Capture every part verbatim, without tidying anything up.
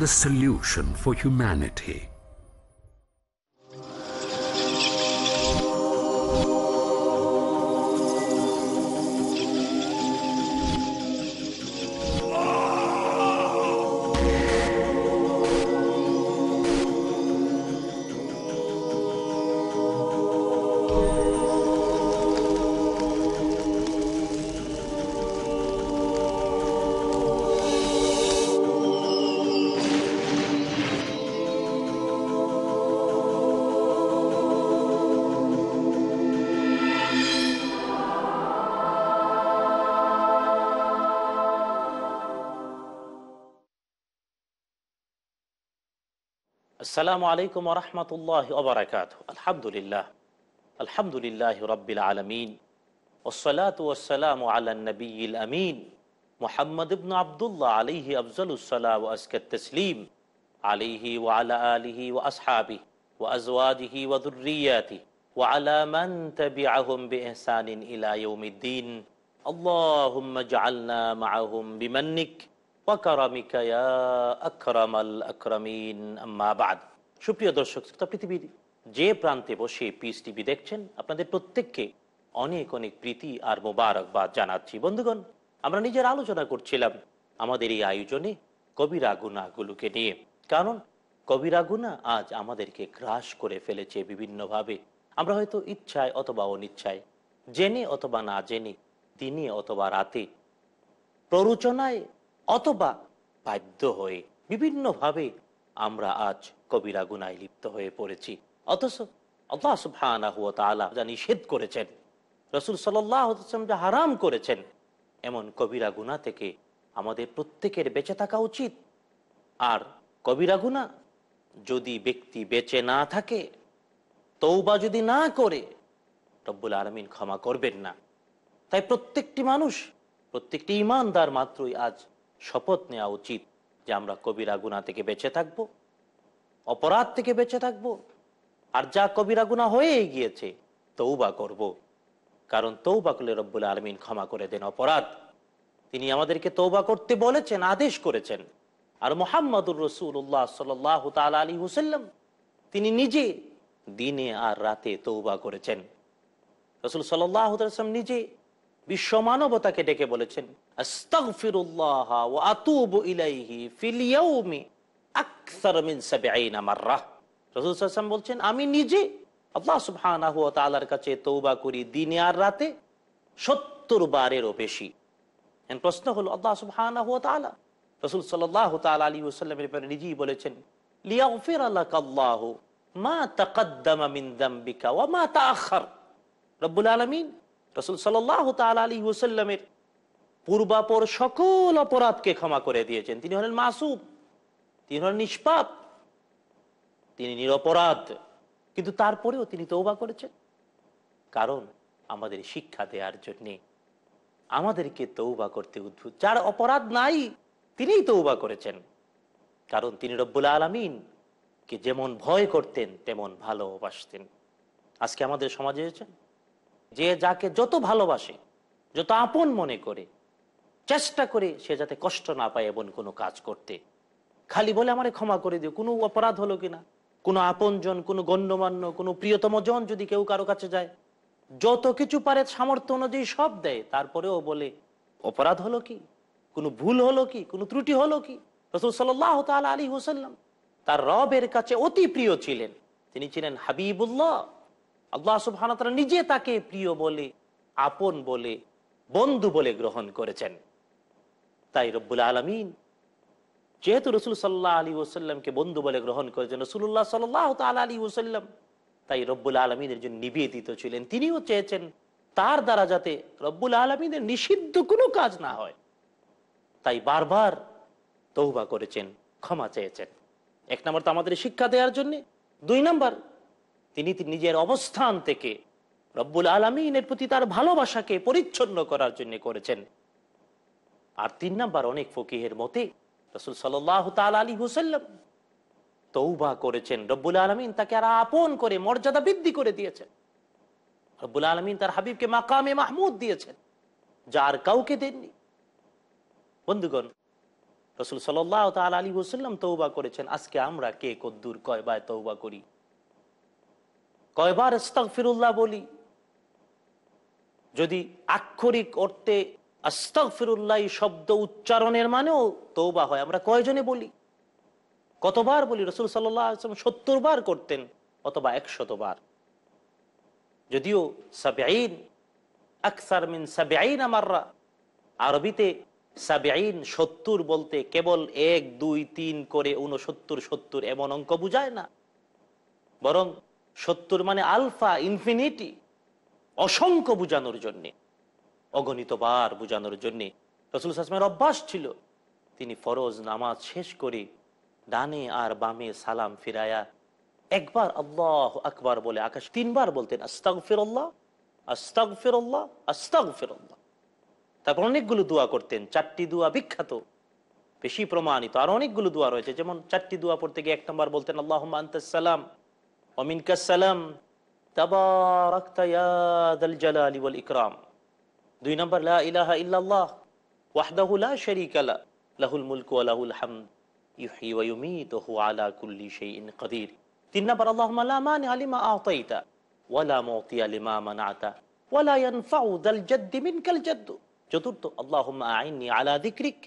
the solution for humanity. Assalamu alaikum wa rahmatullahi wa barakatuh. Alhamdulillah. Alhamdulillahi rabbil alameen. Wassalatu wassalamu ala nabiyyil ameen. Muhammad ibn Abdullah alayhi afzalu salam wa azka taslim. Alayhi wa ala alihi wa ashabihi wa azwajihi wa dhurriyyatihi wa ala man tabi'ahum bi ihsanin ila yawmiddin. Allahumma ij'alna ma'ahum bimannik. কারামিকা ইয়া আকরামাল আকরামিন আম্মা বাদ। সুপ্রিয় দর্শক শ্রোতা, পৃথিবীর যে প্রান্তে বসে piece TV দেখছেন আপনাদের প্রত্যেককে অনেক অনেক প্রীতি আর মোবারকবাদ জানাচ্ছি। বন্ধুগণ, আমরা নিজের আলোচনা করছিলাম আমাদের এই আয়োজনে কবিরা গুনাহগুলোকে নিয়ে, কারণ কবিরা গুনাহ আজ আমাদেরকে গ্রাস করে ফেলেছে বিভিন্নভাবে। আমরা হয়তো ইচ্ছায় অথবা অনিচ্ছায়, জেনে অথবা না জেনে, দিনে অথবা রাতে, প্ররোচনায় অথবা বাধ্য হয়ে বিভিন্নভাবে আমরা আজ কবিরা গুনায় লিপ্ত হয়ে পড়েছি। অথচ আল্লাহ সুবহানাহু ওয়া তাআলা যা নিষেধ করেছেন, রাসূল সাল্লাল্লাহু আলাইহি ওয়াসাল্লাম যা হারাম করেছেন, এমন কবিরা গুনাহ থেকে আমাদের প্রত্যেকের বেঁচে থাকা উচিত। আর কবিরা গুনাহ যদি ব্যক্তি বেঁচে না থাকে, তওবা যদি না করে, রব্বুল আলামিন ক্ষমা করবেন না। তাই প্রত্যেকটি মানুষ, প্রত্যেকটি ইমানদার মাত্রই আজ শপথ নেওয়া উচিত যে আমরা কবিরা গুনাহ থেকে বেঁচে থাকব, অপরাধ থেকে বেঁচে থাকব, আর যা কবিরা গুনাহ হয়ে গিয়েছে তওবা করব। কারণ তওবা করলে রব্বুল আলামিন ক্ষমা করে দেন অপরাধ। তিনি আমাদেরকে তওবা করতে বলেছেন, আদেশ করেছেন। আর মুহাম্মাদুর রাসূলুল্লাহ সাল্লাল্লাহু তাআলা আলাইহি ওয়াসাল্লাম তিনি নিজে দিনে আর রাতে তওবা করেছেন। রাসূল সাল্লাল্লাহু তাআলা সাল্লাম নিজে বিশ্ব মানবতাকে ডেকে বলেছেন, আস্তাগফিরুল্লাহ ওয়া আতুবু ইলাইহি ফিল ইয়াউমি আকসার মিন সাবঈনা মাররা। রাসূল সাল্লাল্লাহু আলাইহি ওয়াসাল্লাম বলছেন, আমি নিজে আল্লাহ সুবহানাহু ওয়া তাআলার কাছে তওবা করি দিনে আর রাতে সত্তর বারেরও বেশি। এর প্রশ্ন হলো, আল্লাহ সুবহানাহু ওয়া তাআলা রাসূল সাল্লাল্লাহু তাআলা আলাইহি ওয়াসাল্লামের ব্যাপারে নিজেই বলেছেন, লিয়াগফিরা লাকাল্লাহু মা তাকাদ্দামা মিন যামবিকা ওয়া মা তাআখার। রব্বুল আলামিন রাসূল সাল্লাল্লাহু তাআলা আলাইহি ওয়াসাল্লামের পূর্বাপর সকল অপরাধকে ক্ষমা করে দিয়েছেন। তিনি হলেন মাসুম, তিনি হলেন নিষ্পাপ, তিনি নিরপরাধ। কিন্তু তারপরেও তিনি তওবা করেছেন, কারণ আমাদের শিক্ষা দেওয়ার জন্যে আমাদেরকে তওবা করতে উদ্বুদ্ধ। যার অপরাধ নাই তিনিই তওবা করেছেন, কারণ তিনি রব্বুল আলামিনকে যেমন ভয় করতেন তেমন ভালোবাসতেন। আজকে আমাদের সমাজে যে যাকে যত ভালোবাসে, যত আপন মনে করে, চেষ্টা করে সে যাতে কষ্ট না পায় এমন কোনো কাজ করতে, খালি বলে আমারে ক্ষমা করে দিও, কোনো অপরাধ হলো কিনা। কোনো আপনজন, কোনো গণ্যমান্য, কোনো প্রিয়তম জন যদি কেউ কারো কাছে যায়, যত কিছু পারে সামর্থ্য অনুযায়ী সব দেয়, তারপরেও বলে অপরাধ হলো কি, কোনো ভুল হলো কি, কোনো ত্রুটি হলো কি। রাসূল সাল্লাল্লাহু তাআলা আলাইহি ওয়াসাল্লাম তার রবের কাছে অতি প্রিয় ছিলেন, তিনি ছিলেন হাবিবুল্লাহ। আল্লাহ সুবহানাহু ওয়া তাআলা নিজে তাকে প্রিয় বলে, আপন বলে, বন্ধু বলে গ্রহণ করেছেন। তাই রব্বুল আলামিন যেহেতু রাসূল সাল্লাল্লাহু আলাইহি ওয়াসাল্লামকে বন্ধু বলে গ্রহণ করেছেন, রাসূলুল্লাহ সাল্লাল্লাহু তাআলা আলাইহি ওয়াসাল্লাম তাই রব্বুল আলামিনের জন্য নিবেদিত ছিলেন। তিনিও চেয়েছেন তার দ্বারা যাতে রব্বুল আলামিনের নিষিদ্ধ কোনো কাজ না হয়, তাই বারবার তওবা করেছেন, ক্ষমা চেয়েছেন। এক নম্বর তো আমাদের শিক্ষা দেওয়ার জন্য, দুই নম্বর তিনি নিজের অবস্থান থেকে রব্বুল আলামিনের প্রতি তার ভালোবাসাকে পরিচ্ছন্ন করার জন্য করেছেন। আর তিন নাম্বার, অনেক ফকিহের মতে রাসূল সাল্লাল্লাহু তাআলা আলাইহি ওয়াসাল্লাম তওবা করেছেন, রব্বুল আলামিন তাকে আর আপন করে মর্যাদা বৃদ্ধি করে দিয়েছেন। রব্বুল আলামিন তার হাবিবকে মাকামে মাহমুদ দিয়েছেন, যার কাউকে দেননি। বন্ধুগণ, রাসূল সাল্লাল্লাহু তাআলা আলাইহি ওয়াসাল্লাম তওবা করেছেন, আজকে আমরা কে কদ্দুর কয়বার তওবা করি, কয়বার আস্তাগফিরুল্লাহ বলি? যদি আক্ষরিক অর্থে আস্তাগফিরুল্লাহ শব্দ উচ্চারণের মানেও তওবা হয়, আমরা কয়জনে বলি, কতবার বলি? রাসূল সাল্লাল্লাহু আলাইহি ওয়াসাল্লাম সত্তর বার করতেন অথবা একশত বার। যদিও সাবঈন আকসার মিন সাবঈন মাররা, আরবিতে সাবঈন সত্তর বলতে কেবল এক দুই তিন করে ঊনসত্তর সত্তর এমন অঙ্ক বোঝায় না, বরং সত্তর মানে আলফা ইনফিনিটি, অসংখ্য বোঝানোর জন্যে, অগণিত বার বোঝানোর জন্যে রাসূল সাল্লাল্লাহু আলাইহি ওয়াসাল্লামের অভ্যাস ছিল। তিনি ফরজ নামাজ শেষ করে ডানে আর বামে সালাম ফিরায়া একবার আল্লাহু আকবার বলে আকাশ তিনবার বলতেন, আস্তাগফিরুল্লাহ আস্তাগফিরুল্লাহ আস্তাগফিরুল্লাহ। তারপর অনেকগুলো দোয়া করতেন, চারটি দোয়া বিখ্যাত, বেশি প্রমাণিত। আর অনেকগুলো দোয়া রয়েছে, যেমন চারটি দোয়া পড়তে গিয়ে এক নম্বর বলতেন আল্লাহুম্মা আনতাস সালাম ওয়া মিনকাস সালাম তাবারাকতা ইয়া যাল জালালি ওয়াল ইকরাম। দুই নম্বর লা ইলাহা ইল্লাল্লাহ ওয়াহদাহু লা শারীকা লাহু লাহুল মুলকু ওয়া লাহুল হামদ ইউহয়ী ওয়া ইউমীতু ওয়া আলা কুল্লি শাইইন কাদির। তিন নম্বর আল্লাহুম্মা লা মানিআ লিমা আ'তাইতা ওয়া লা মু'তিয়া লিমা মানা'তা ওয়া লা ইয়ানফা'ু যাল জাদ্দি মিনকাল জাদ্দ। চতুর্থ আল্লাহুম্মা আ'ইননি আলা যিকরিক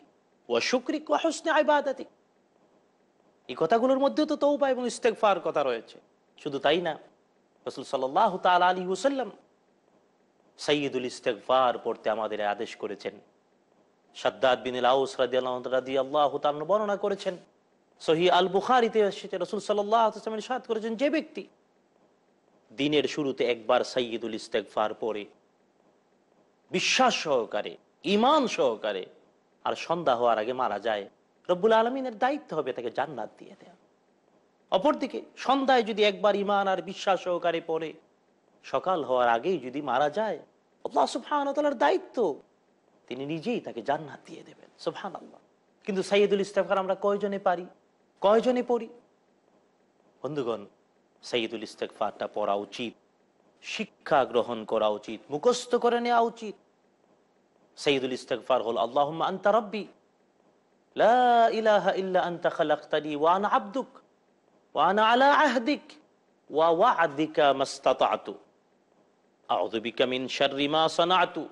ওয়া শুকরিক ওয়া হুসনি ইবাদাতিক। এই কথাগুলোর মধ্যে তো তওবা এবং ইস্তেগফার কথা রয়েছে। শুধু তাই না, রাসূল সাল্লাল্লাহু তাআলা আলাইহি ওয়াসাল্লাম সাইয়্যিদুল ইস্তিগফার পড়তে আমাদের আদেশ করেছেন। শাদ্দাদ বিন আউস রাদিয়াল্লাহু তাআলা বর্ণনা করেছেন, সহিহ আল বুখারীতে এসেছে, রাসূল সাল্লাল্লাহু আলাইহি ওয়াসাল্লাম ইরশাদ করেছেন, যে ব্যক্তি দিনের শুরুতে একবার সাইয়্যিদুল ইস্তিগফার পড়ে বিশ্বাস সহকারে ঈমান সহকারে আর সন্ধ্যা হওয়ার আগে মারা যায়, রব্বুল আলামিনের দায়িত্ব হবে তাকে জান্নাত দিয়ে দেয়া। অপরদিকে সন্ধ্যায় যদি একবার ঈমান আর বিশ্বাস সহকারে পড়ে সকাল হওয়ার আগেই যদি মারা যায়, আল্লাহ সুবহানাহু ওয়া তাআলার দায়িত্ব, তিনি নিজেই তাকে জান্নাত দিয়ে দেবেন। সুবহানাল্লাহ। কিন্তু সাইয়্যিদুল ইস্তিগফার আমরা কয়জনে পারি, কয়জনে পড়ি? বন্ধুগণ, সাইয়্যিদুল ইস্তিগফারটা পড়া উচিত, শিক্ষা গ্রহণ করা উচিত, মুখস্থ করে নেওয়া উচিত। সাইয়্যিদুল ইস্তিগফার হল আল্লাহুম্মা আনতা রাব্বি লা ইলাহা ইল্লা আনতা খালাকতানি ওয়া আনা আবদুক ওয়া আনা আলা আহদিক ওয়া ওয়া'দিকা মাসতাতা'তু আউযু বিকা মিন শাররি মা সানা'তু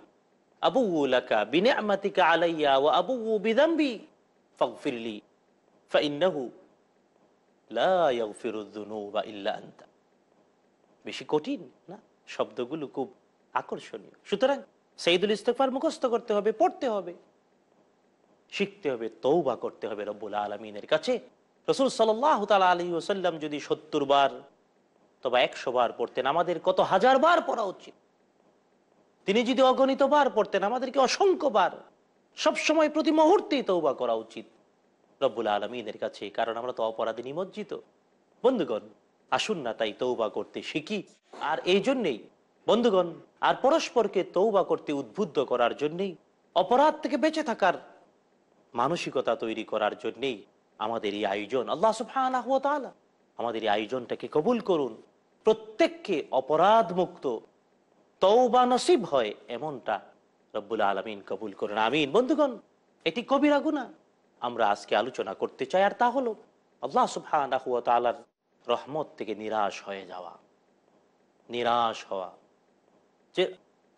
আবুউ লাকা বিনি'মাতিকা আলাইয়া ওয়া আবুউ বিযামবি ফাগফিরলি ফাইন্নাহু লা ইয়াগফিরুয যুনুবা ইল্লা আনতা। বেশি কঠিন না, শব্দগুলো খুব আকর্ষণীয়। সুতরাং সাইয়্যিদুল ইস্তিগফার মুখস্থ করতে হবে, পড়তে হবে, শিখতে হবে, তওবা করতে হবে রব্বুল আলামিনের কাছে। রাসূল সাল্লাল্লাহু তাআলা আলাইহি ওয়াসাল্লাম যদি সত্তর বার অথবা একশো বার পড়তেন, আমাদের কত হাজার বার পড়া উচিত? তিনি যদি অগণিত বার পড়তেন, আমাদেরকে অসংখ্য বার সবসময় প্রতি মুহূর্তেই তওবা করা উচিত রব্বুল আলামিনের কাছে, কারণ আমরা তো অপরাধে নিমজ্জিত। বন্ধুগণ, আসুন না তাই তওবা করতে শিখি। আর এই জন্যেই বন্ধুগণ, আর পরস্পরকে তওবা করতে উদ্বুদ্ধ করার জন্যেই, অপরাধ থেকে বেঁচে থাকার মানসিকতা তৈরি করার জন্যেই আমাদের এই আয়োজন। আল্লাহ সুবহানাহু ওয়া তাআলা আমাদের এই আয়োজনটাকে কবুল করুন, প্রত্যেককে অপরাধ মুক্ত তওবা নসিব হয় এমনটা রব্বুল আলামিন কবুল করুন, আমিন। বন্ধুগণ, এটি কবিরা গুনাহ আমরা আজকে আলোচনা করতে চাই, আর তা হলো আল্লাহ সুবহানাহু ওয়া তাআলার রহমত থেকে নিরাশ হয়ে যাওয়া, নিরাশ হওয়া, যে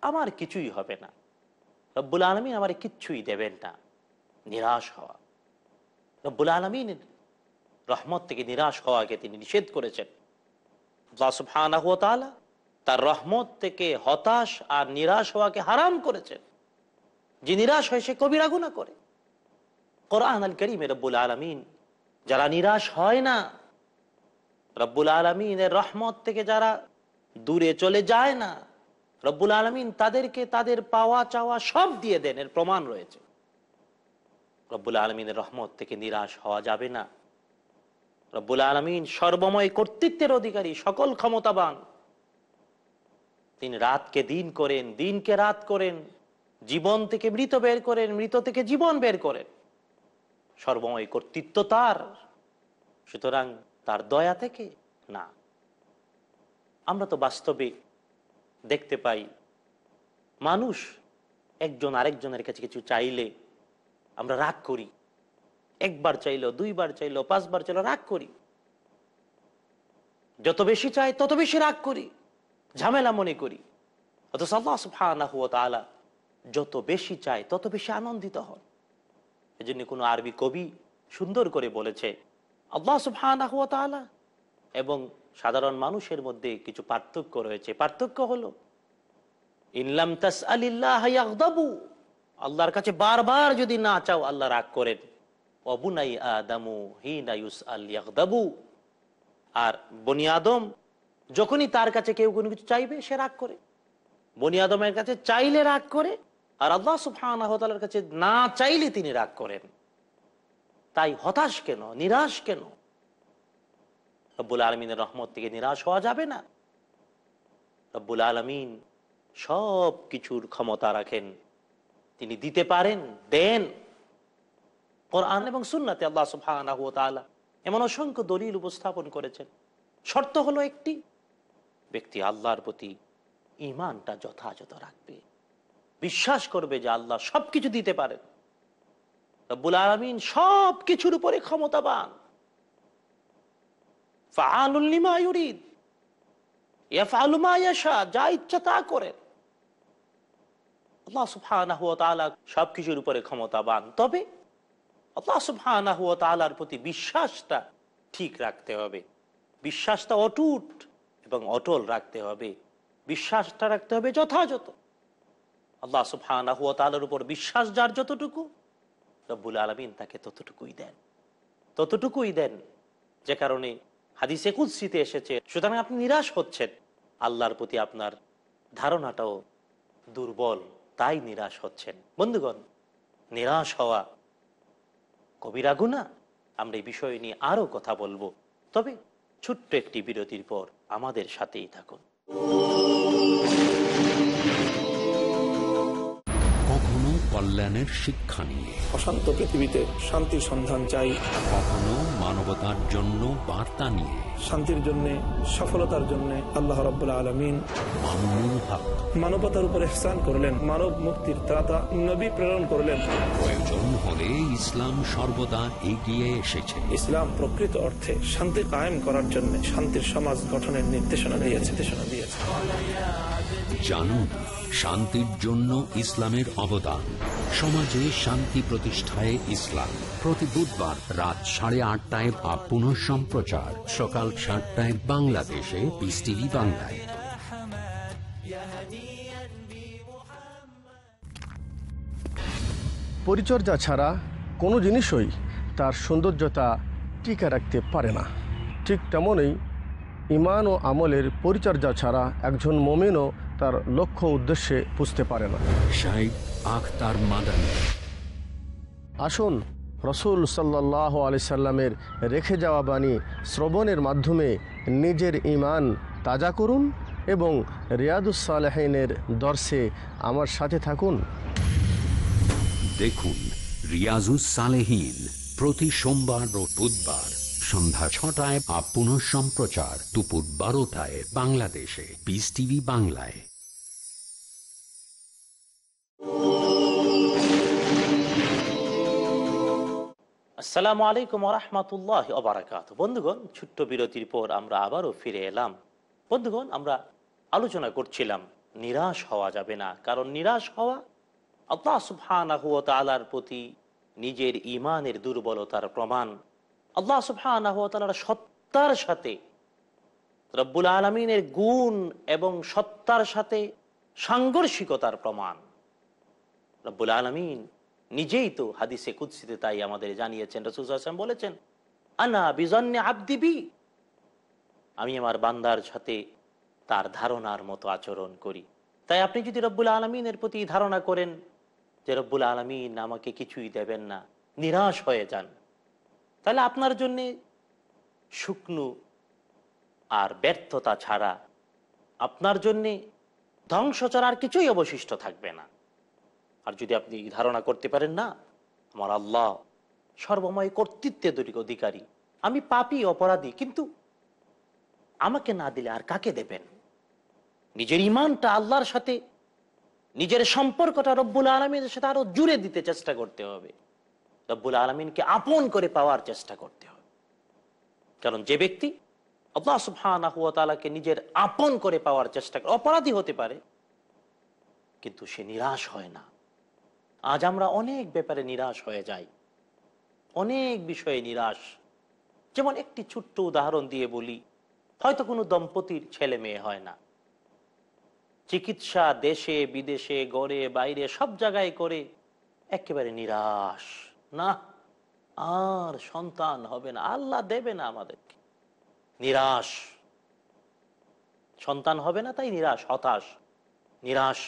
আমার কিছুই হবে না, রব্বুল আলামিন আমার কিচ্ছুই দেবেন না, নিরাশ হওয়া। রব্বুল আলামিনের রহমত থেকে নিরাশ হওয়াকে তিনি নিষেধ করেছেন। আল্লাহ সুবহানাহু ওয়া তাআলা তার রহমত থেকে হতাশ আর নিরাশ হওয়াকে হারাম করেছেন। যে নিরাশ হয় সে কবিরা গুনাহ করে। কোরআন আল কারীমে রব্বুল আলামিন যারা নিরাশ হয় না, রব্বুল আলামিনের রহমত থেকে যারা দূরে চলে যায় না, রব্বুল আলামিন তাদেরকে তাদের পাওয়া চাওয়া সব দিয়ে দেন, এর প্রমাণ রয়েছে। রব্বুল আলামিনের রহমত থেকে নিরাশ হওয়া যাবে না। রব্বুল আলামিন সর্বময় কর্তৃত্বের অধিকারী, সকল ক্ষমতাবান। তিনি রাতকে দিন করেন, দিনকে রাত করেন, জীবন থেকে মৃত বের করেন, মৃত থেকে জীবন বের করেন, সর্বময় কর্তৃত্ব তার। সুতরাং তার দয়া থেকে না, আমরা তো বাস্তবে দেখতে পাই মানুষ একজন আরেকজনের কাছে কিছু চাইলে আমরা রাগ করি, একবার চাইলো, দুইবার চাইলো, পাঁচবার চাইলো, রাগ করি। যত বেশি চাই তত বেশি রাগ করি, ঝামেলা মনে করি। অথচ আল্লাহ সুবহানাহু ওয়া তাআলা যত বেশি চাই তত বেশি আনন্দিত হন। এই জন্য কোনো আরবি কবি সুন্দর করে বলেছে, আল্লাহ সুবহানাহু ওয়া তাআলা এবং সাধারণ মানুষের মধ্যে কিছু পার্থক্য রয়েছে। পার্থক্য হলো, ইনলাম তাসআলিল্লাহ ইয়াগদাবু, আল্লাহর কাছে বারবার যদি না চাও আল্লাহ রাগ করেন। অবুনাই আদামু হিনা ইউসআল ইয়াগদাবু, আর বনি আদম যখনই তার কাছে কেউ কোনো কিছু চাইবে সে রাগ করে। বনি আদমের কাছে চাইলে রাগ করে, আর আল্লাহ সুবহানাহু ওয়া তাআলার কাছে না চাইলে তিনি রাগ করেন। তাই হতাশ কেন, নিরাশ কেন? রব্বুল আলামিনের রহমত থেকে নিরাশ হওয়া যাবে না। রব্বুল আলামিন সব কিছুর ক্ষমতা রাখেন, তিনি দিতে পারেন, দেন। কোরআন এবং সুন্নাতে আল্লাহ সুবহানাহু ওয়া তাআলা এমন অসংখ্য দলিল উপস্থাপন করেছেন। শর্ত হলো একটি, ব্যক্তি আল্লাহর প্রতি ইমানটা যথাযথ রাখবে, বিশ্বাস করবে যে আল্লাহ সবকিছু দিতে পারেন। রব্বুল আলামিন সব কিছুর উপরে ক্ষমতাবান, ফাআলুল লিমা ইউরিদ, ইয়াফআলু মা ইয়াশা, যা ইচ্ছা তা করেন। আল্লাহ সুবহানাহু ওয়া তাআলা সবকিছুর উপরে ক্ষমতাবান। তবে আল্লাহ সুবহানাহু ওয়া তাআলার প্রতি বিশ্বাসটা ঠিক রাখতে হবে, বিশ্বাসটা অটুট এবং অটল রাখতে হবে, বিশ্বাসটা রাখতে হবে যথাযথ। আল্লাহ সুবহানাহু ওয়া তাআলার উপর বিশ্বাস যার যতটুকু, রব্বুল আলামিন তাকে ততটুকুই দেন, ততটুকুই দেন। যে কারণে হাদিসে কুদসিতে এসেছে, সুতরাং আপনি নিরাশ হচ্ছেন, আল্লাহর প্রতি আপনার ধারণাটাও দুর্বল, তাই নিরাশ হচ্ছেন। বন্ধুগণ, নিরাশ হওয়া কবিরা গুনাহ। আমরা এই বিষয় নিয়ে আরও কথা বলবো, তবে ছোট্ট একটি বিরতির পর আমাদের সাথেই থাকুন। কখনো কল্যাণের শিক্ষা নিয়ে অশান্ত পৃথিবীতে শান্তির সন্ধান চাই, কখনো মানবতার জন্য বার্তা নিয়ে, শান্তির জন্য, সফলতার জন্য আল্লাহ রাব্বুল আলামিন মামুনুল হক মানবতার উপর ইহসান করলেন, মানব মুক্তির দাতা নবী প্রেরণ করলেন। প্রয়োজন হলে ইসলাম সর্বদা এগিয়ে এসেছে। ইসলাম প্রকৃত অর্থে শান্তি কায়েম করার জন্য, শান্তির সমাজ গঠনের নির্দেশনা দিয়েছে নির্দেশনা দিয়েছে জানুন শান্তির জন্য ইসলামের অবদান, সমাজে শান্তি প্রতিষ্ঠায় ইসলাম। প্রতি বুধবার রাত সাড়ে আটটায় বা পুনঃ সম্প্রচার সকাল সাতটায় বাংলাদেশে পিস টিভি বাংলায়। পরিচর্যা ছাড়া কোনো জিনিসই তার সৌন্দর্যতা টিকে রাখতে পারে না। ঠিক তেমনই ইমান ও আমলের পরিচর্যা ছাড়া একজন মুমিনও তার লক্ষ্য উদ্দেশ্যে বুঝতে পারে না। আসুন রাসূল সাল্লাল্লাহু আলাইহি সাল্লামের রেখে যাওয়া বাণী শ্রবণের মাধ্যমে নিজের ইমান তাজা করুন এবং রিয়াদুস সালেহীনের দর্শে আমার সাথে থাকুন। দেখুন রিয়াজুস সালেহীন প্রতি সোমবার ও বুধবার সন্ধ্যা ছটায় আপ পুনঃ সম্প্রচার দুপুর বারোটায় বাংলাদেশে পিস টিভি বাংলায়। আসসালামু আলাইকুম ওয়া রাহমাতুল্লাহি ওয়া বারাকাতুহু। বন্ধুগণ, ছোট্ট বিরতির পর আমরা আবারও ফিরে এলাম। বন্ধুগণ, আমরা আলোচনা করছিলাম নিরাশ হওয়া যাবে না, কারণ নিরাশ হওয়া আল্লাহ সুবহানাহু ওয়া তাআলার প্রতি নিজের ইমানের দুর্বলতার প্রমাণ। আল্লাহ সুবহানাহু ওয়া তাআলার সত্তার সাথে, রব্বুল আলামিনের গুণ এবং সত্তার সাথে সাংঘর্ষিকতার প্রমাণ। রব্বুল আলামিন নিজেই তো হাদিসে কুদসিতে তাই আমাদের জানিয়েছেন, রাসূল সাল্লাল্লাহু আলাইহি ওয়াসাল্লাম বলেছেন, আনা বিজন্নি আবদি বি, আমি আমার বান্দার সাথে তার ধারণার মতো আচরণ করি। তাই আপনি যদি রব্বুল আলামিনের প্রতি ধারণা করেন যে রব্বুল আলামিন আমাকে কিছুই দেবেন না, নিরাশ হয়ে যান, তাহলে আপনার জন্যে শুকনো আর ব্যর্থতা ছাড়া আপনার জন্যে ধ্বংস ছাড়া আর কিছুই অবশিষ্ট থাকবে না। আর যদি আপনি ধারণা করতে পারেন, না আমার আল্লাহ সর্বময় কর্তৃত্বের অধিকারী, আমি পাপী অপরাধী, কিন্তু আমাকে না দিলে আর কাকে দেবেন? নিজের ইমানটা আল্লাহর সাথে, নিজের সম্পর্কটা রব্বুল আলামিনের সাথে আরো জুড়ে দিতে চেষ্টা করতে হবে। রব্বুল আলামিনকে আপন করে পাওয়ার চেষ্টা করতে হবে। কারণ যে ব্যক্তি আল্লাহ সুবহানাহু ওয়া তাআলাকে নিজের আপন করে পাওয়ার চেষ্টা করে, অপরাধী হতে পারে কিন্তু সে নিরাশ হয় না। আজ আমরা অনেক ব্যাপারে নিরাশ হয়ে যাই, অনেক বিষয়ে নিরাশ। যেমন একটি ছোট্ট উদাহরণ দিয়ে বলি, হয়তো কোনো দম্পতির ছেলে মেয়ে হয় না, চিকিৎসা দেশে বিদেশে গড়ে বাইরে সব জায়গায় করে একেবারে নিরাশ, না আর সন্তান হবে না, আল্লাহ দেবে না আমাদেরকে, নিরাশ, সন্তান হবে না তাই নিরাশ, হতাশ, নিরাশ।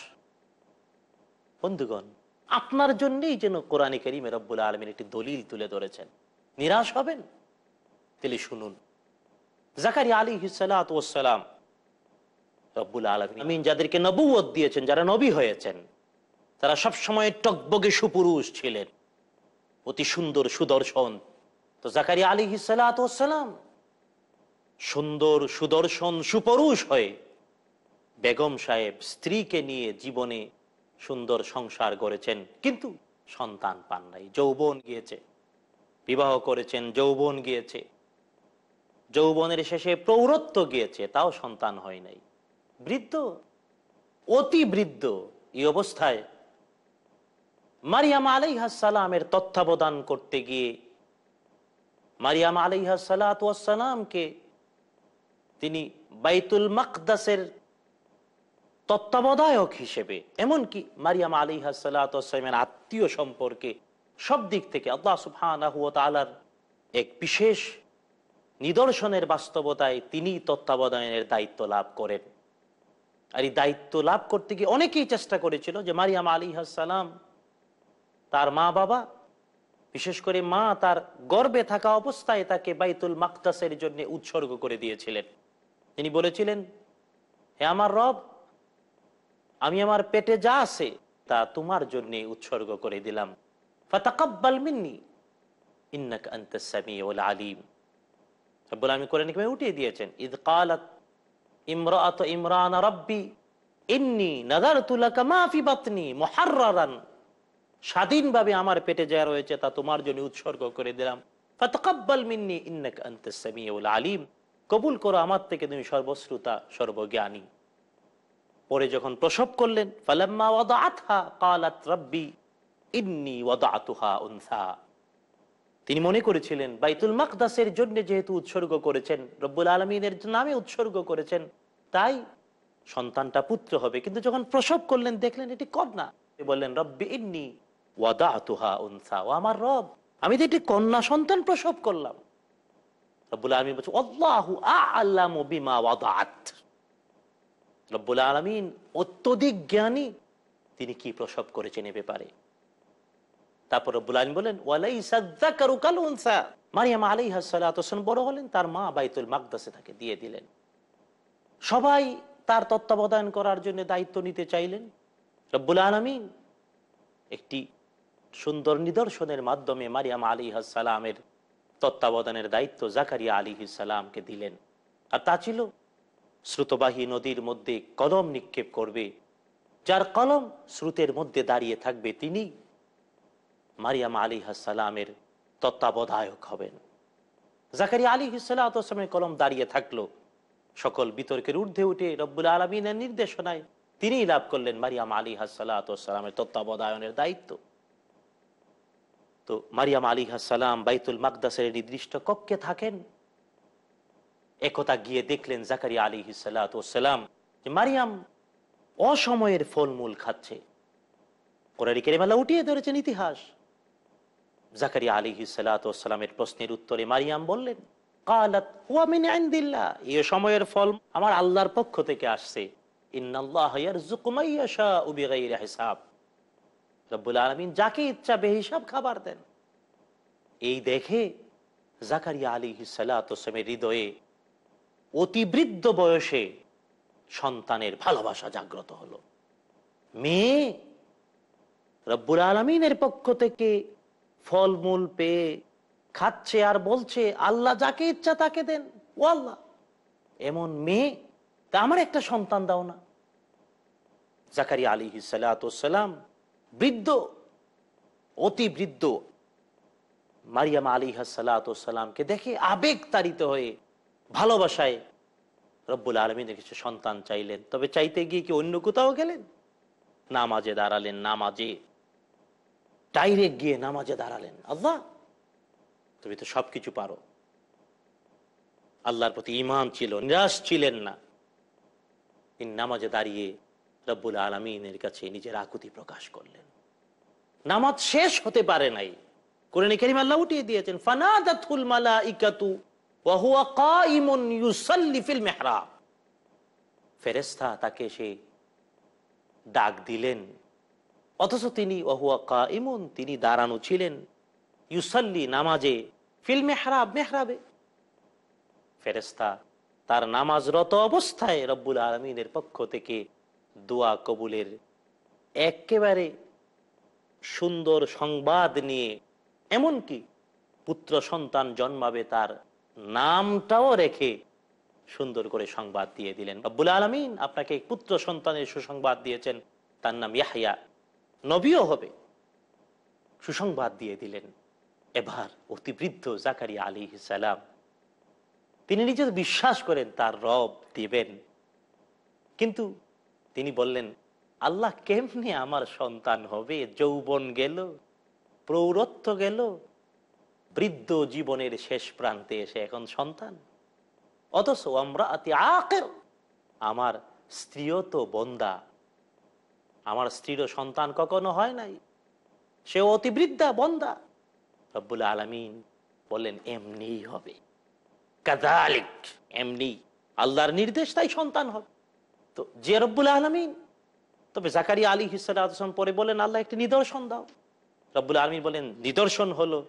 বন্ধুগণ, আপনার জন্যই যেন কোরআনে কারিমে রব্বুল আলামিন একটি দলিল তুলে ধরেছেন, নিরাশ হবেন। তাহলে শুনুন, জাকারিয়া আলাইহিস সালাতু ওয়াস সালাম রব্বুল আলামিন যাদেরকে নবুয়ত দিয়েছেন, যারা নবী হয়েছেন, তারা সবসময় টকবগে সুপুরুষ ছিলেন, অতি সুন্দর সুদর্শন। তো জাকারিয়া আলাইহিস সালাতু ওয়াস সালাম সুন্দর সুদর্শন সুপুরুষ হয়ে বেগম সাহেব স্ত্রীকে নিয়ে জীবনে সুন্দর সংসার করেছেন, কিন্তু সন্তান পান নাই। যৌবন গিয়েছে, বিবাহ করেছেন, যৌবন গিয়েছে, যৌবনের শেষে প্রৌঢ়ত্ব গিয়েছে, তাও সন্তান হয় নাই। বৃদ্ধ, অতি বৃদ্ধ, এই অবস্থায় মারিয়াম আলাইহিস সালামের তত্ত্বাবধান করতে গিয়ে মারিয়াম আলাইহিস সালাতু ওয়াস সালামকে তিনি বাইতুল মাকদাসের তত্ত্বাবধায়ক হিসেবে, এমনকি মারিয়াম আলাইহিস সালাতু ওয়াস সালামের আত্মীয় সম্পর্কে সব দিক থেকে আল্লাহ সুবহানাহু ওয়া তাআলার এক বিশেষ নিদর্শনের বাস্তবতায় তিনি তত্ত্বাবধানের দায়িত্ব লাভ করেন। আর এই দায়িত্ব লাভ করতে গিয়ে অনেকেই চেষ্টা করেছিল যে মারিয়াম আলাইহিস সালাম, তার মা বাবা, বিশেষ করে মা তার গর্ভে থাকা অবস্থায় তাকে বাইতুল মাকদাসের জন্য উৎসর্গ করে দিয়েছিলেন। তিনি বলেছিলেন, হে আমার রব, আমি আমার পেটে যা আছে তা তোমার জন্য উৎসর্গ করে দিলাম, ফাতাকাব্বাল মিন্নি ইন্নাকা আনতাস সামিউল আলিম। রব্বুল আলামিন কোরআনে কিভাবে উঠিয়ে দিয়েছেন, ইদ ক্বালাত ইমরাআতু ইমরান রাব্বি ইন্নী নাযারতু লাকা মা ফি বাতনি মুহাররারান, স্বাধীনভাবে আমার পেটে যা রয়েছে তা তোমার জন্য উৎসর্গ করে দিলাম, ফাতাকাব্বাল মিন্নি ইন্নাকা আনতাস সামিউল আলিম, কবুল করো আমার থেকে, তুমি সর্বশ্রোতা সর্বজ্ঞানী। পরে যখন প্রসব করলেন, ফালাম্মা ওয়াদাআতহা ক্বালাত রাব্বি ইন্নী ওয়াদাআতুহা উনসা, তিনি মনে করেছিলেন বাইতুল মাকদাসের জন্য যেহেতু উৎসর্গ করেছেন, রব্বুল আলামিনের নামে উৎসর্গ করেছেন, তাই সন্তানটা পুত্র হবে। কিন্তু যখন প্রসব করলেন দেখলেন এটি কন্যা, বললেন রব্বি ইন্নী ওয়াদাআতুহা উনসা, ও আমার রব, আমি তো এটি কন্যা সন্তান প্রসব করলাম। রব্বুল আলামিন বলছে, আল্লাহু আ'লামু বিমা ওয়াদাআত, রব্বুল আলামিন অত্যধিক জ্ঞানী, তিনি কি প্রসব করেছেন এ ব্যাপারে। তারপর রব্বুল আলামিন বলেন, ওয়ালাইসা যাকারু কাল উনসা, মারিয়াম আলাইহিস সালাতু ওয়াস সালাম বড় হলেন, তার মা বাইতুল মাকদাসে তাকে দিয়ে দিলেন। সবাই তার তত্ত্বাবধান করার জন্য দায়িত্ব নিতে চাইলেন, রব্বুল আলামিন একটি সুন্দর নিদর্শনের মাধ্যমে মারিয়াম আলাইহিস সালামের তত্ত্বাবধানের দায়িত্ব জাকারিয়া আলাইহিস সালামকে দিলেন। আর তা ছিল স্রোতবাহী নদীর মধ্যে কলম নিক্ষেপ করবে, যার কলম স্রোতের মধ্যে দাঁড়িয়ে থাকবে, তিনি মারিয়াম আলাইহিস সালামের তত্ত্বাবধায়ক হবেন। জাকারিয়া আলাইহিস সালাতু ওয়াস সালামের কলম দাঁড়িয়ে থাকলো, সকল বিতর্কের ঊর্ধ্বে উঠে রব্বুল আলামিনের নির্দেশনায় তিনি লাভ করলেন মারিয়াম আলাইহিস সালাতু ওয়াস সালামের তত্ত্বাবধায়নের দায়িত্ব। তো মারিয়াম আলাইহিস সালাম বাইতুল মাকদাসের নির্দিষ্ট কক্ষে থাকেন। একতা গিয়ে দেখলেন জাকারিয়া আলাইহিস সালাতু ওয়াস সালাম যে মারিয়াম অসময়ের ফলমূল খাচ্ছে। কোরআন কারিমে উঠিয়ে ধরেছেন ইতিহাস। জাকারিয়া আলাইহিস সালাতু ওয়াস সালামের প্রশ্নের উত্তরে মারিয়াম বললেন, ক্বালাত হুয়া মিন ইনদিল্লাহ, এই সময়ের ফল আমার আল্লাহর পক্ষ থেকে আসছে। ইন্নাল্লাহা ইয়ারযুকু মান ইয়াশাউ বিগাইরি হিসাব, রব্বুল আলামিন যাকে ইচ্ছা বেহিসাব খাবার দেন। এই দেখে জাকারিয়া আলাইহিস সালাতু ওয়াস সালামের হৃদয়ে অতিবৃদ্ধ বয়সে সন্তানের ভালোবাসা জাগ্রত হলো। মেয়ে রব্বুল আলামিনের পক্ষ থেকে ফলমূল পেয়ে খাচ্ছে আর বলছে আল্লাহ যাকে ইচ্ছা তাকে দেন, ও আল্লাহ এমন মেয়ে, তা আমার একটা সন্তান দাও না। জাকারিয়া আলাইহিস সালাতু ওয়াস সালাম বৃদ্ধ, অতি বৃদ্ধ, মারিয়াম আলাইহাসসালাতুসসালামকে দেখে আবেগ তাড়িত হয়ে ভালোবাসায় রব্বুল আলামিনের কিছু সন্তান চাইলেন। তবে চাইতে গিয়ে কি অন্য কোথাও গেলেন? নামাজে দাঁড়ালেন, নামাজে ডাইরেক্ট গিয়ে নামাজে দাঁড়ালেন। আল্লাহ, তুমি তো সবকিছু পারো। আল্লাহর প্রতি ঈমান ছিল, নিরাশ ছিলেন না। তিনি নামাজে দাঁড়িয়ে রব্বুল আলামিনের কাছে নিজের আকুতি প্রকাশ করলেন। নামাজ শেষ হতে পারে নাই, কোরআনে কারীম আল্লাহ উঠিয়ে দিয়েছেন, ফানাদাতুল মালাইকাতু ওয়া হুয়া কায়িমুন ইউসাল্লি ফিল মিহরাব। ফেরেশতা তাকে সে ডাক দিলেন, অথচ তিনি ওয়া হুয়া কায়িমুন, তিনি দাঁড়ানো ছিলেন, ইউসাল্লি নামাজে, ফিল মিহরাব, মিহরাবে। ফেরেশতা তার নামাজরত অবস্থায় রব্বুল আলামিনের পক্ষ থেকে দোয়া কবুলের একেবারে সুন্দর সংবাদ নিয়ে, এমনকি পুত্র সন্তান জন্মাবে তার নামটাও রেখে সুন্দর করে সংবাদ দিয়ে দিলেন। রব্বুল আলামিন আপনাকে পুত্র সন্তানের সুসংবাদ দিয়েছেন, তার নাম ইয়াহইয়া, নবীও হবে, সুসংবাদ দিয়ে দিলেন। এবার অতিবৃদ্ধ জাকারিয়া আলাইহিস সালাম তিনি নিজে বিশ্বাস করেন তার রব দিবেন, কিন্তু তিনি বললেন, আল্লাহ কেমনে আমার সন্তান হবে? যৌবন গেল, প্রৌঢ়ত্ব গেল, বৃদ্ধ জীবনের শেষ প্রান্তে এসে এখন সন্তান, অথচ আমরা অতি আকের, আমার স্ত্রীও তো বন্দা, আমার স্ত্রীরও সন্তান কখনো হয় নাই, সে অতিবৃদ্ধা বন্দা। রব্বুল আলামিন বললেন, এমনিই হবে, কাযালিক, এমনি আল্লাহর নির্দেশ, তাই সন্তান হবে। তো যে রব্বুল আলামিন, তবে জাকারিয়া আলাইহিস সালাম পরে বলেন, আল্লাহ একটি নিদর্শন দাও। রব্বুল আলামিন বলেন, নিদর্শন হলো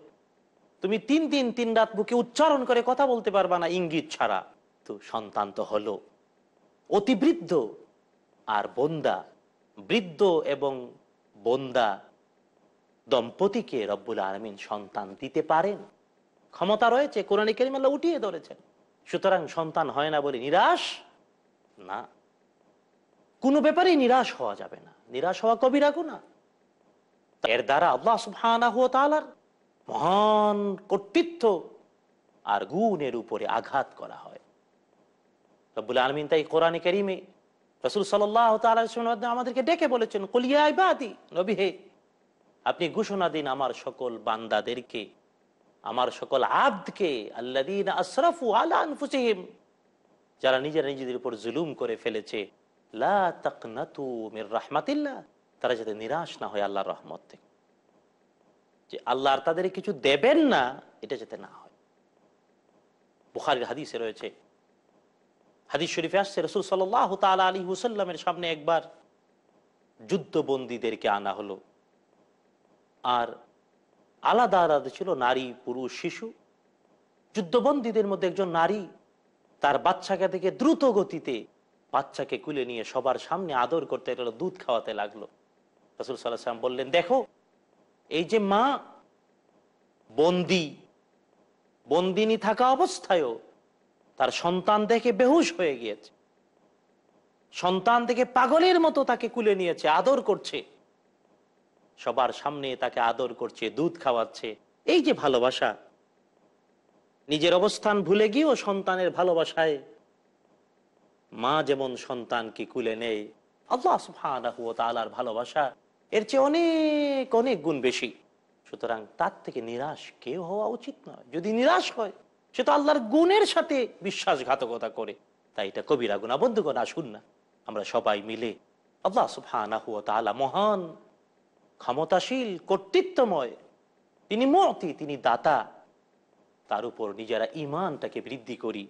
তুমি তিন দিন তিন রাত বুকে উচ্চারণ করে কথা বলতে পারবা না, ইঙ্গিত ছাড়া। তো সন্তান তো হলো, অতিবৃদ্ধ আর বন্দা, বৃদ্ধ এবং বন্দা দম্পতিকে রব্বুল আলামিন সন্তান দিতে পারেন, ক্ষমতা রয়েছে, কোরআন কারীম আল্লাহ উঠিয়ে ধরেছেন। সুতরাং সন্তান হয় না বলে নিরাশ না, কোনো ব্যাপারে নিরাশ হওয়া যাবে না, নিরাশ হওয়া কবিরা গুনাহ। এর দ্বারা আল্লাহ সুবহানাহু ওয়া তাআলার মহান কর্তৃত্ব আর গুণের উপরে আঘাত করা হয়। রব্বুল আলামিন তাই কোরআন কারীমে রাসূল সাল্লাল্লাহু তাআলার সামনে আমাদেরকে ডেকে বলেছেন, কুল ইয়া ইবাদি, নবী হে আপনি ঘোষণা দিন আমার সকল বান্দাদেরকে, আমার সকল আব্দকে, আল্লাযীনা আসরাফু আলা আনফুসিহিম, যারা নিজেরা নিজেদের উপর জুলুম করে ফেলেছে, লা তাকনাতু মির রাহমাতিল্লাহ, তারা যাতে নিরাশ না হয় আল্লাহর রহমত থেকে, যে আল্লাহ আর তাদের কিছু দেবেন না এটা যাতে না হয়। বুখারীর হাদিসে রয়েছে, হাদিস শরীফে আসছে, রাসূল সাল্লাল্লাহু তাআলা আলাইহি ওয়াসাল্লামের সামনে একবার যুদ্ধবন্দীদেরকে আনা হলো, আর আলাদা আলাদা ছিল নারী, পুরুষ, শিশু। যুদ্ধবন্দীদের মধ্যে একজন নারী তার বাচ্চাকে থেকে দ্রুত গতিতে বাচ্চাকে কুলে নিয়ে সবার সামনে আদর করতে লাগলো, দুধ খাওয়াতে লাগলো। রাসূল সাল্লাল্লাহু আলাইহি ওয়াসাল্লাম বললেন, দেখো এই যে মা বন্দী, বন্দিনী থাকা অবস্থায়ও তার সন্তান দেখে বেহুশ হয়ে গিয়েছে, সন্তান দেখে পাগলের মতো তাকে কুলে নিয়েছে, আদর করছে, সবার সামনে তাকে আদর করছে, দুধ খাওয়াচ্ছে, এই যে ভালোবাসা, নিজের অবস্থান ভুলে গিয়েও সন্তানের ভালোবাসায় মা যেমন সন্তানকে কুলে নেয়, আল্লাহ সুবহানাহু ওয়া তাআলার ভালোবাসা এর চেয়ে অনেক অনেক গুণ বেশি। সুতরাং তার থেকে নিরাশ কেউ হওয়া উচিত নয়। যদি নিরাশ হয় সে তো আল্লাহর গুণের সাথে বিশ্বাসঘাতকতা করে, তাই এটা কবিরা গুনাহ। বন্ধুগণ, আসুন না আমরা সবাই মিলে আল্লাহ সুবহানাহু ওয়া তাআলা মহান, ক্ষমতাশীল, কর্তৃত্বময়, তিনি মুতি, তিনি দাতা, তার উপর নিজেরা ঈমানটাকে বৃদ্ধি করি,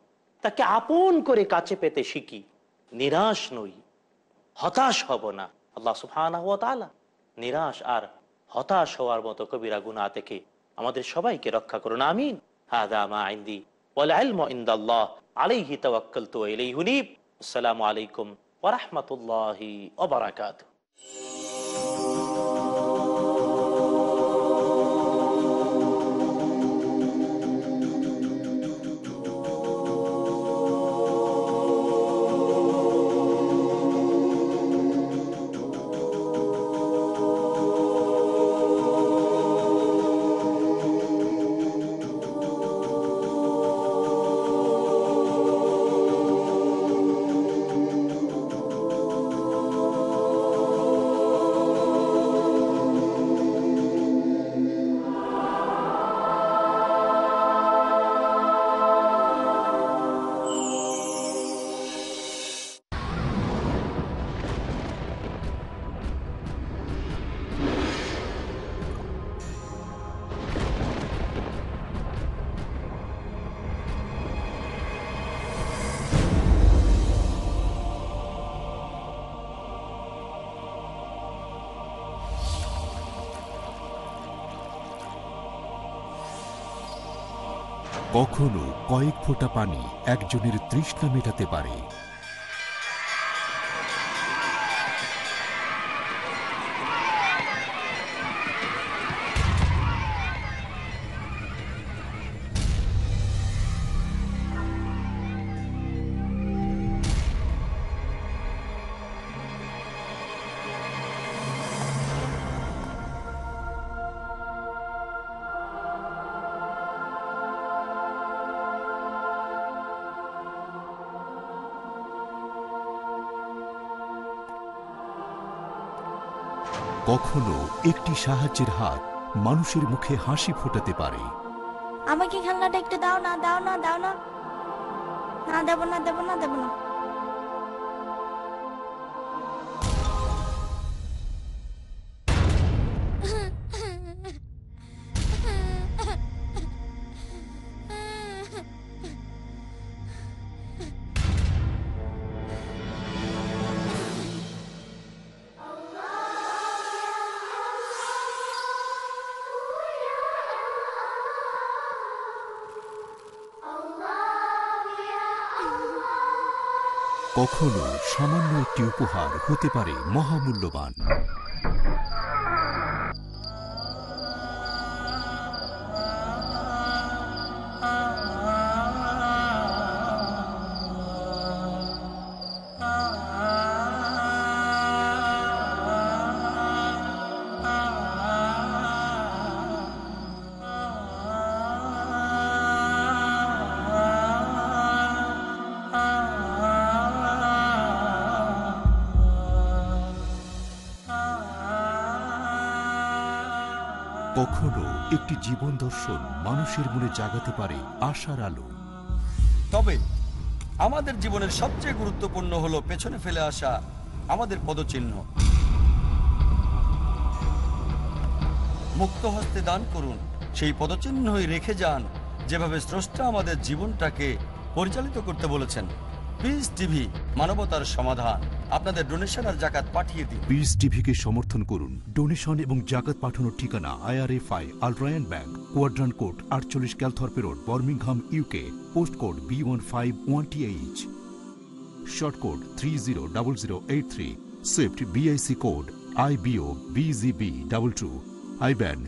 তাকে আপন করে কাছে পেতে শিখি, নিরাশ নই, হতাশ হব না। আল্লাহ সুবহানাহু ওয়া তাআলা নিরাশ আর হতাশ হওয়ার মতো কবিরা গুনাহ থেকে আমাদের সবাইকে রক্ষা করুন, আমিন। হাযা মা ইনদি ওয়াল ইলমু ইনদাল্লাহ, আলাইহি তাওয়াক্কালতু ওয়া ইলাইহি উনীব। আসসালামু আলাইকুম ওয়া রাহমাতুল্লাহি ওয়া বারাকাতুহু। কখনো কয়েক ফোঁটা পানি একজনের তৃষ্ণা মেটাতে পারে। কখনো একটি সাহায্যের হাত মানুষের মুখে হাসি ফোটাতে পারে। আমাকে খেলনাটা একটু দাও না, দাও না, দাও না, না দেব না, দেব না, দেব না। কখনো সামান্য একটি উপহার হতে পারে মহামূল্যবান। কখনো একটি জীবন দর্শন মানুষের মনে জাগাতে পারে আশার আলো। তবে আমাদের জীবনের সবচেয়ে গুরুত্বপূর্ণ হলো পেছনে ফেলে আসা আমাদের পদচিহ্ন। মুক্ত হস্তে দান করুন, সেই পদচিহ্নই রেখে যান যেভাবে স্রষ্টা আমাদের জীবনটাকে পরিচালিত করতে বলেছেন। পিস টিভি, মানবতার সমাধান। আপনাদের ডোনেশন আর জাকাত পাঠিয়ে দিন। পিস টিভিকে সমর্থন করুন। ডোনেশন এবং জাকাত পাঠানোর ঠিকানা আইআরএফআই আলট্রায়ান ব্যাংক, কোয়াড্রান কোড আটচল্লিশ Calthorpe road, Birmingham, UK. Post code B one five one T H, sort code three zero double zero eight three, swift BIC code I B O B G B double two, IBAN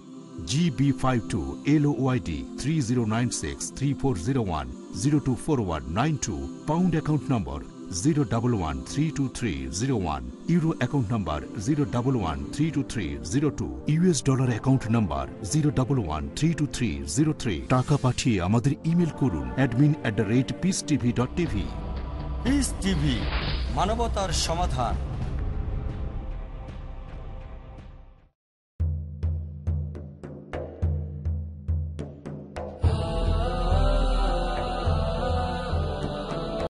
GB five two L O I D three zero nine six three four zero one zero two four one nine two, pound account number zero double one three two three zero one, euro account number zero double one three two three zero two, US dollar account number zero double one three two three zero three. টাকা পাঠিয়ে আমাদের email করুন admin at the rate peace TV dot TV. Peace TV, মানবতার সমাধান।